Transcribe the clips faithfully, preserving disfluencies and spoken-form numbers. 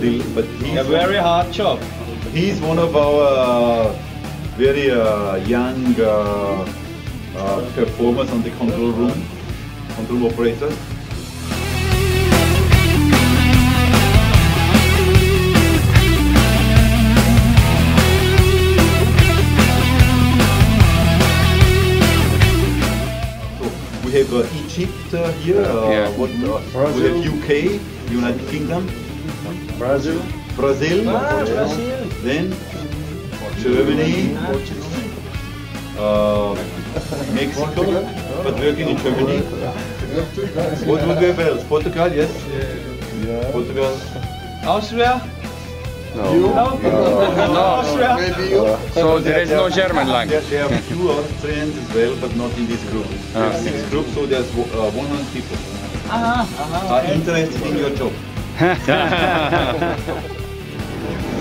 deal, but he's a very hard chop. He's one of our very uh, young uh, uh, performers on the control room, control operators. We have uh, Egypt uh, here, uh, yeah. what, uh, we have U K, United Kingdom, Brazil, Brazil, ah, Brazil. Then Germany, uh, Mexico, but working in Germany. What would we have else? Portugal, yes? Yeah. Portugal. Austria? No. You? No. No. Austria? Maybe you? So there is no German language. There are few Austrians as well, but not in this group. There are six groups, so there's uh, one hundred people uh-huh. Uh-huh. are interested in your job.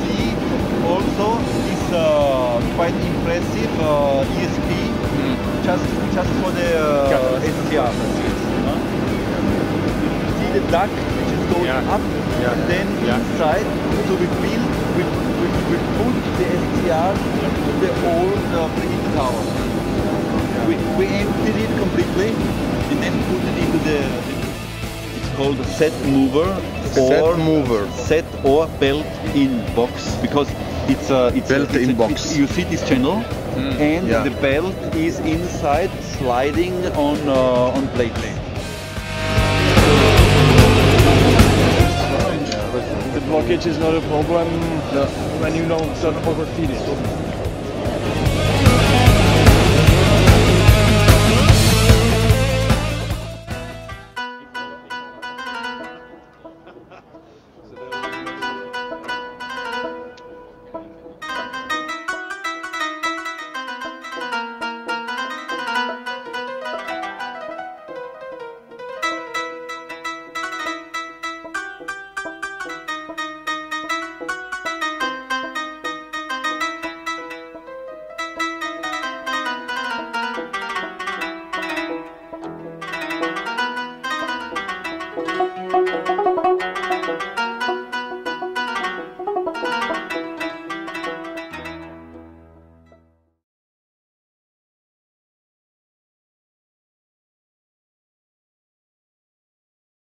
See, also is uh, quite impressive uh, E S P, mm. just just for the uh, S C R. See the duck which is going yeah. up. Yeah. And then yeah. inside, so we build, we, we, we put the S T R to the old uh, Brigade Tower. Yeah. We, we emptied it completely and then put it into the... It's called a set mover or set mover. Set or built-in box, because it's a... It's built-in box. It, you see this channel mm. and yeah. the belt is inside sliding on, uh, on plate. Blockage is not a problem no. when you know certain people feed it.